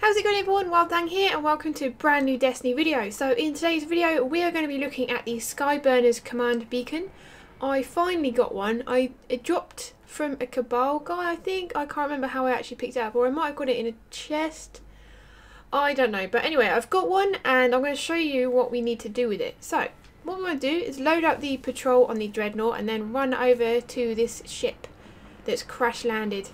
How's it going everyone, WildeThang here and welcome to a brand new Destiny video. So in today's video we are going to be looking at the Skyburner's Command Beacon. I finally got one. It dropped from a Cabal guy I think. I can't remember how I actually picked it up, or I might have got it in a chest. I don't know, but anyway I've got one and I'm going to show you what we need to do with it. So what we're going to do is load up the patrol on the Dreadnought and then run over to this ship that's crash landed.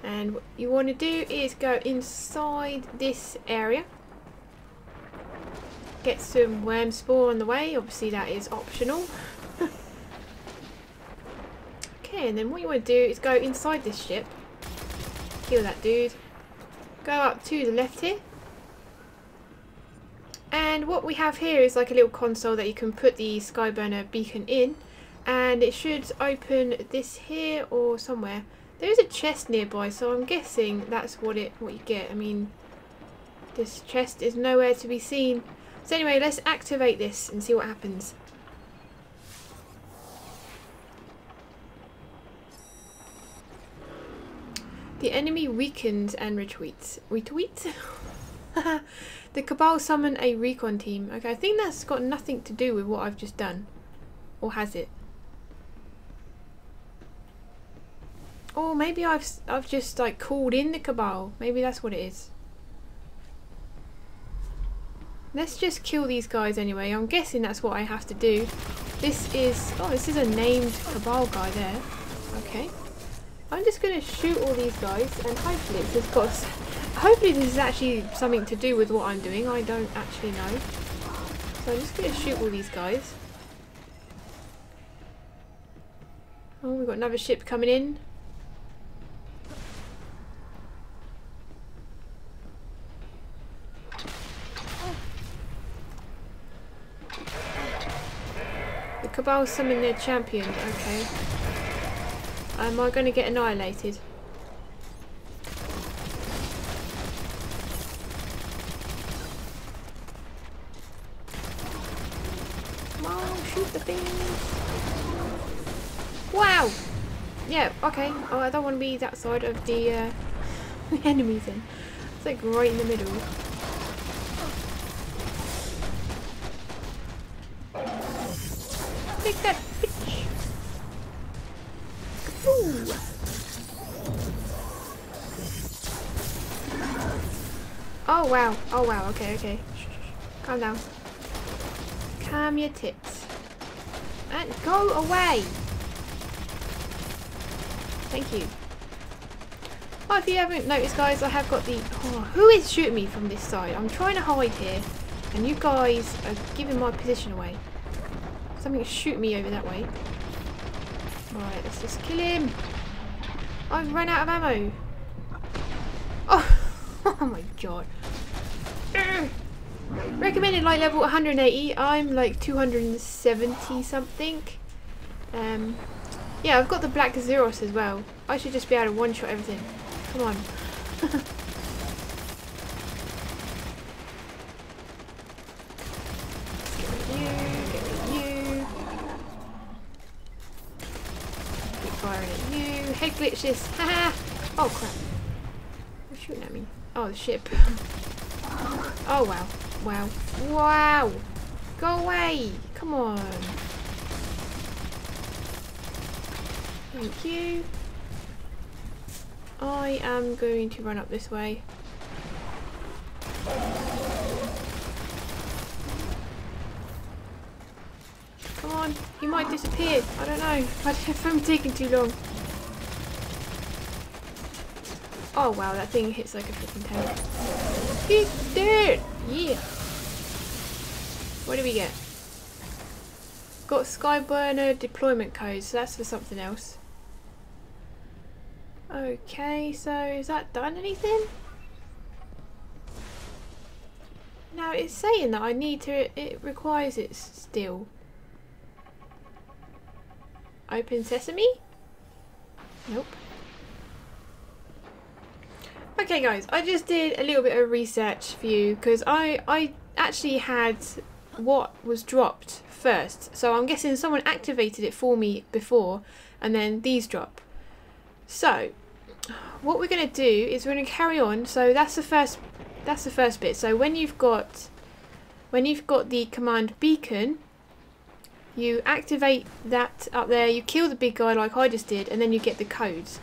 And what you want to do is go inside this area, get some worm spore on the way, obviously that is optional. Okay, and then what you want to do is go inside this ship, kill that dude, go up to the left here, and what we have here is like a little console that you can put the Skyburner beacon in, and it should open this here or somewhere. There is a chest nearby, so I'm guessing that's what you get. I mean, this chest is nowhere to be seen. So anyway, let's activate this and see what happens. The enemy weakens and retreats. Retweets? The Cabal summon a recon team. Okay, I think that's got nothing to do with what I've just done. Or has it? Or maybe I've just like called in the Cabal. Maybe that's what it is. Let's just kill these guys anyway. I'm guessing that's what I have to do. This is a named Cabal guy there. Okay. I'm just gonna shoot all these guys and hopefully it's just got. Hopefully this is actually something to do with what I'm doing. I don't actually know. So I'm just gonna shoot all these guys. Oh, we've got another ship coming in. Cabal summon their champion. Okay. Am I going to get annihilated? Come on, shoot the things. Wow! Yeah, okay. Oh, I don't want to be that side of the enemies then. It's like right in the middle. Take that, bitch! Ooh. Oh wow! Oh wow! Okay, okay. Shh, shh, shh. Calm down. Calm your tits. And go away. Thank you. Oh, if you haven't noticed, guys, I have got the. Oh, who is shooting me from this side? I'm trying to hide here, and you guys are giving my position away. Something shoot me over that way. Alright, let's just kill him. I've run out of ammo. Oh, oh my god. Urgh. Recommended light level 180. I'm like 270 something. Yeah, I've got the Black Zeros as well. I should just be able to one shot everything. Come on. Head glitch this. Haha. Oh crap. They're shooting at me. Oh, the ship. Oh wow. Wow. Wow. Go away. Come on. Thank you. I am going to run up this way. Come on. You might disappear. I don't know. If I'm taking too long. Oh wow, that thing hits like a freaking tank. He's dead! Yeah! What do we get? Got Skyburner deployment codes, so that's for something else. Okay, so has that done anything? Now it's saying that I need to, it requires it still. Open sesame? Nope. Okay guys, I just did a little bit of research for you because I actually had what was dropped first. So I'm guessing someone activated it for me before and then these drop. So what we're going to do is we're going to carry on. So that's the first That's the first bit. So when you've got the command beacon, you activate that up there, you kill the big guy like I just did, and then you get the codes.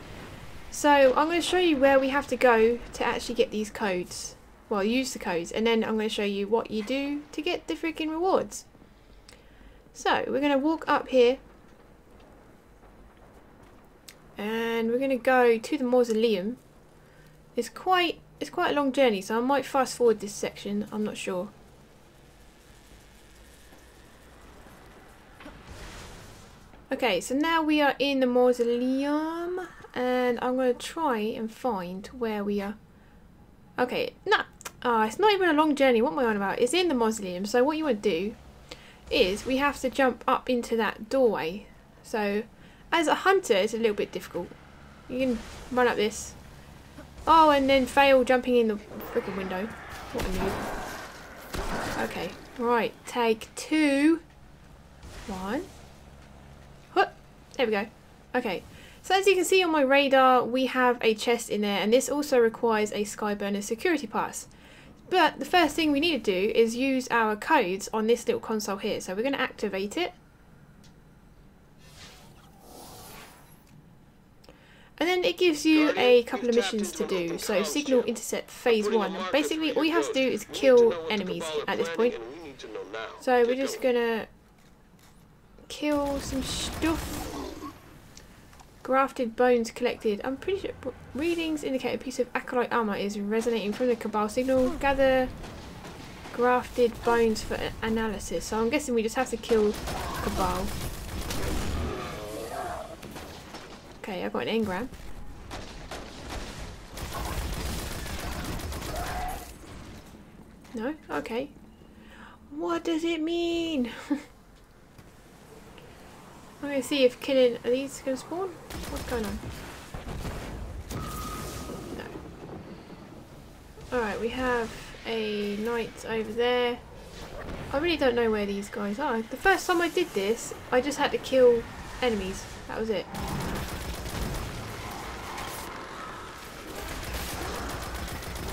So I'm going to show you where we have to go to actually get these codes. Well, use the codes, and then I'm going to show you what you do to get the freaking rewards. So we're going to walk up here, and we're going to go to the mausoleum. It's quite a long journey, so I might fast forward this section, I'm not sure. Okay, so now we are in the mausoleum, and I'm going to try and find where we are. Okay, no, it's not even a long journey, what am I on about? It's in the mausoleum, so what you want to do is we have to jump up into that doorway. So, as a hunter, it's a little bit difficult. You can run up this. Oh, and then fail jumping in the freaking window. What a noob. Okay, right, take two. One. There we go. Okay, so as you can see on my radar, we have a chest in there, and this also requires a Skyburner security pass. But the first thing we need to do is use our codes on this little console here. So we're going to activate it. And then it gives you a couple of missions to do. So Signal Intercept Phase 1. And basically, all you have to do is kill enemies at this point. So we're just going to kill some stuff. Grafted bones collected. I'm pretty sure readings indicate a piece of acolyte armor is resonating from the cabal signal. Gather grafted bones for analysis. So I'm guessing we just have to kill cabal. Okay, I've got an engram. No? Okay. What does it mean? I'm going to see if killing... Are these going to spawn? What's going on? No. Alright, we have a knight over there. I really don't know where these guys are. The first time I did this, I just had to kill enemies. That was it.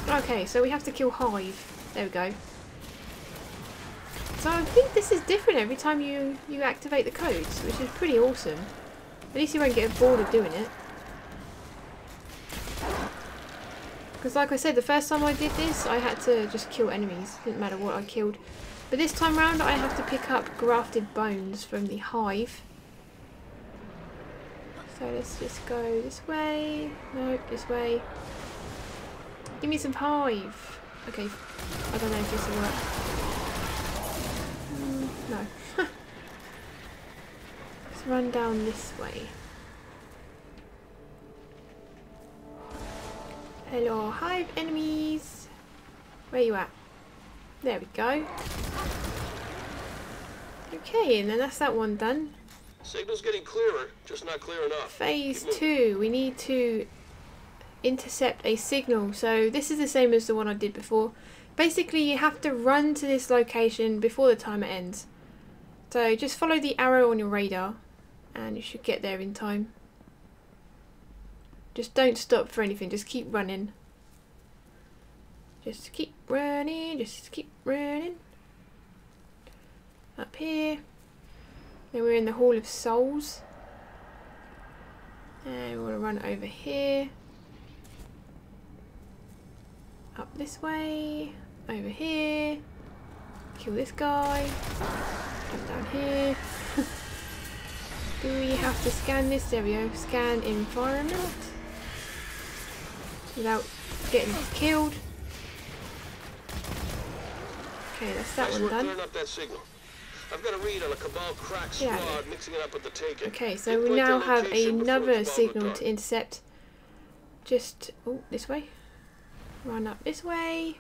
Okay, so we have to kill Hive. There we go. So I think this is different every time you activate the codes, which is pretty awesome. At least you won't get bored of doing it. Because like I said, the first time I did this, I had to just kill enemies. Didn't matter what I killed. But this time round, I have to pick up grafted bones from the hive. So let's just go this way. Nope, this way. Give me some hive. Okay, I don't know if this will work. No. Let's run down this way. Hello, hive enemies. Where you at? There we go. Okay, and then that's that one done. Signal's getting clearer, just not clear enough. Phase 2, we need to intercept a signal. So this is the same as the one I did before. Basically, you have to run to this location before the timer ends. So just follow the arrow on your radar and you should get there in time. Just don't stop for anything, just keep running. Just keep running, just keep running. Up here. Then we're in the Hall of Souls. And we're going to run over here. Up this way. Over here. Kill this guy. Jump down here. Do we have to scan this? There we go. Scan environment. Without getting killed. Okay, that's that one done. I've got a read on a cabal crack squad mixing it up with the taken. Okay, so we now have another signal to intercept. Just this way. Run up this way.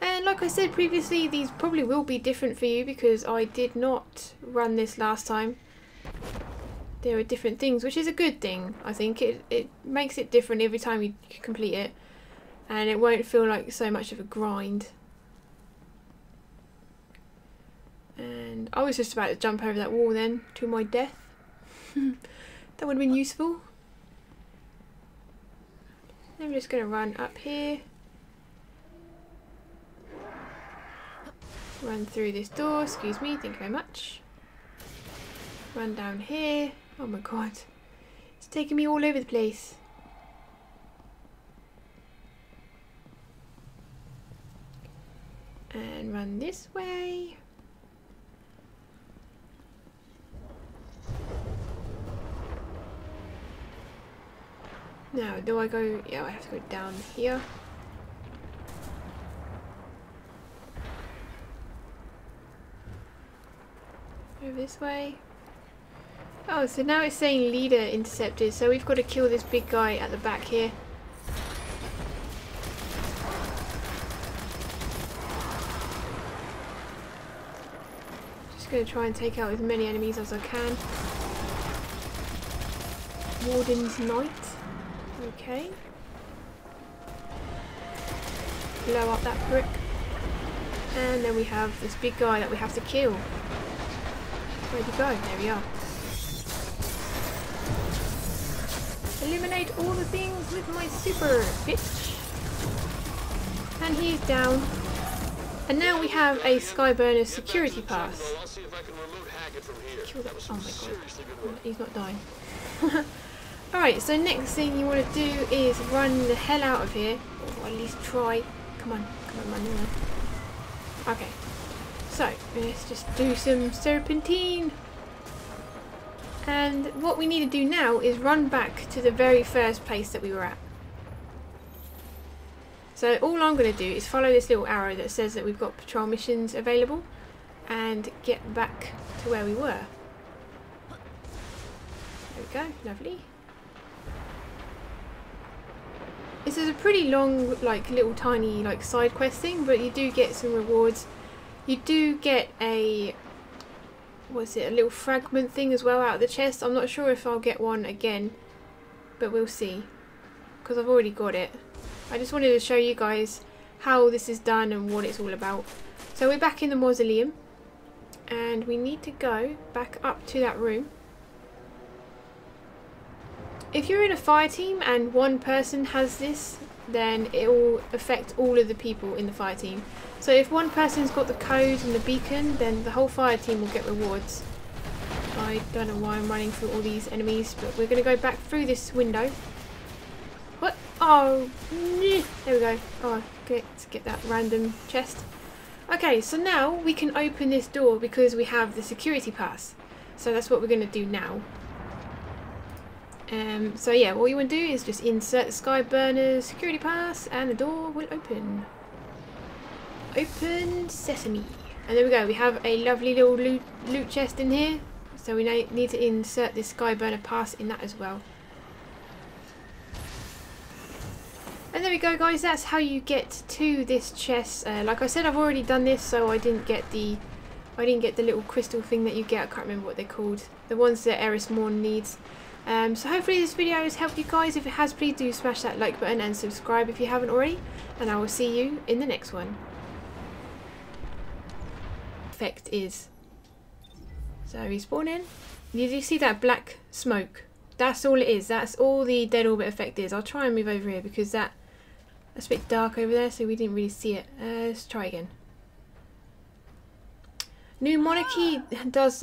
And like I said previously, these probably will be different for you because I did not run this last time. There are different things, which is a good thing, I think. It makes it different every time you complete it. And it won't feel like so much of a grind. And I was just about to jump over that wall then, to my death. That would have been useful. I'm just going to run up here. Run through this door, excuse me, thank you very much. Run down here. Oh my god. It's taking me all over the place. And run this way. Now, do I go? Yeah, I have to go down here. Over this way. Oh, so now it's saying leader intercepted, so we've got to kill this big guy at the back here. Just going to try and take out as many enemies as I can. Warden's Knight. Okay. Blow up that brick. And then we have this big guy that we have to kill. Where'd he go? There we are. Eliminate all the things with my super, bitch. And he's down. And now we have a Skyburner security pass. Kill that. Oh my god. He's not dying. Alright, so next thing you want to do is run the hell out of here. Or at least try. Come on. Come on, run, run. Okay. So, let's just do some serpentine. And what we need to do now is run back to the very first place that we were at. So all I'm going to do is follow this little arrow that says that we've got patrol missions available and get back to where we were. There we go, lovely. This is a pretty long, like, little tiny, like, side quest thing, but you do get some rewards. You do get a, was it a little fragment thing as well out of the chest? I'm not sure if I'll get one again, but we'll see, because I've already got it. I just wanted to show you guys how this is done and what it's all about. So we're back in the mausoleum, and we need to go back up to that room. If you're in a fire team and one person has this, then it will affect all of the people in the fire team. So if one person's got the code and the beacon, then the whole fire team will get rewards. I don't know why I'm running through all these enemies, but we're going to go back through this window. What? Oh, there we go. Oh, let's get that random chest. Okay, so now we can open this door because we have the security pass. So that's what we're going to do now. So yeah, all you want to do is just insert the Skyburner's security pass and the door will open. Open sesame, and there we go, we have a lovely little loot chest in here, so we need to insert this Skyburner pass in that as well. And there we go guys, that's how you get to this chest. Like I said, I've already done this, so I didn't get the little crystal thing that you get. I can't remember what they're called, the ones that Eris Morn needs. So hopefully this video has helped you guys. If it has, please do smash that like button and subscribe if you haven't already, and I will see you in the next one. Effect is, so respawn in. Did you see that black smoke? That's all it is. That's all the Dead Orbit effect is. I'll try and move over here because that's a bit dark over there, so we didn't really see it. Let's try again. New Monarchy does.